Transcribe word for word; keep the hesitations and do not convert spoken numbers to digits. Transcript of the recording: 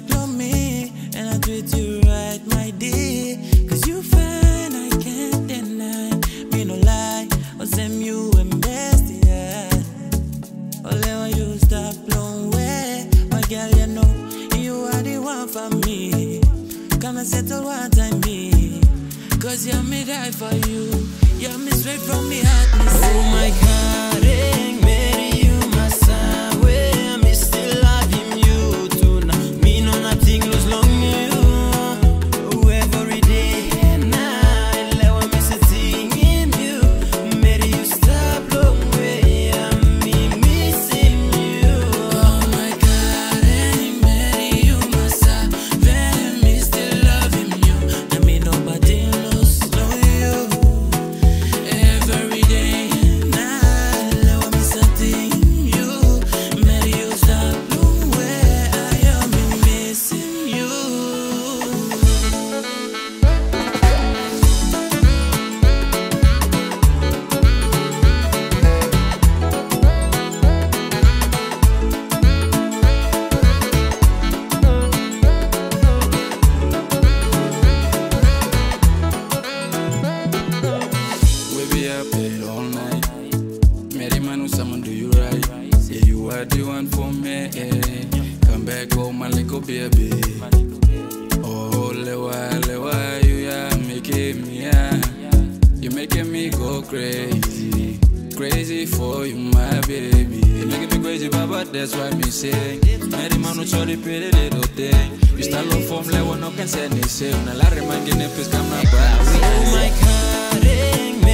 back on me, and I'll treat you right, my dear. Cause you fine, I can't deny. Me no lie, I'll send you and best, yeah. I'll you stop blown away. My girl, you know, you are the one for me. Come and settle what I mean. Cause you're me right for you. You're me straight from me heart. Oh my God, hey, Mary, you my son. Where me still loving you tonight. Me know nothing lose long you. Every day and night, let me sitting in you. Mary, you stop long way. I'm me missing you. Oh my God, hey, Mary, you my son. Where me still loving you. I mean nobody lose long you. Every day and night, let me sitting in you. Mary, you stop long way. I am me missing you. We'll be up there all night. Mary Manu, someone do you right. Yeah, you are the one for me. Come back home, my little baby. Oh, lewa, lewa, you are making me, yeah. You're making me go crazy. Crazy for you, my baby. You're making me crazy, Baba, that's why me say Mary Manu, sorry, pretty little thing. You start love from lewa, no can say anything. Now, I remind you, nephews, come back. Oh my God,